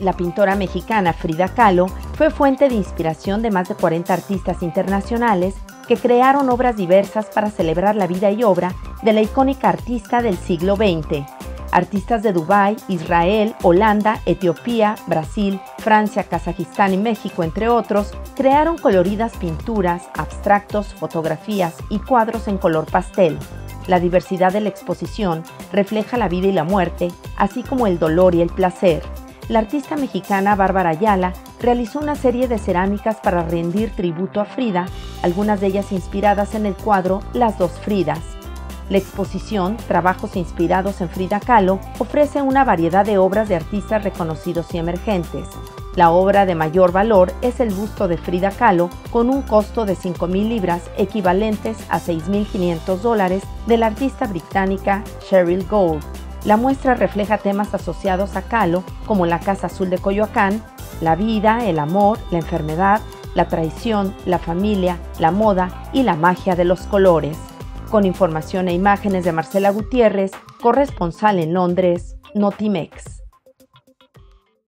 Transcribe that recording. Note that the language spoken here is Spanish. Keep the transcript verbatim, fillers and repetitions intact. La pintora mexicana Frida Kahlo fue fuente de inspiración de más de cuarenta artistas internacionales que crearon obras diversas para celebrar la vida y obra de la icónica artista del siglo veinte. Artistas de Dubái, Israel, Holanda, Etiopía, Brasil, Francia, Kazajistán y México, entre otros, crearon coloridas pinturas, abstractos, fotografías y cuadros en color pastel. La diversidad de la exposición refleja la vida y la muerte, así como el dolor y el placer. La artista mexicana Bárbara Ayala realizó una serie de cerámicas para rendir tributo a Frida, algunas de ellas inspiradas en el cuadro Las dos Fridas. La exposición Trabajos Inspirados en Frida Kahlo ofrece una variedad de obras de artistas reconocidos y emergentes. La obra de mayor valor es el busto de Frida Kahlo con un costo de cinco mil libras equivalentes a seis mil quinientos dólares de la artista británica Cheryl Gould. La muestra refleja temas asociados a Kahlo como la Casa Azul de Coyoacán, la vida, el amor, la enfermedad, la traición, la familia, la moda y la magia de los colores. Con información e imágenes de Marcela Gutiérrez, corresponsal en Londres, Notimex.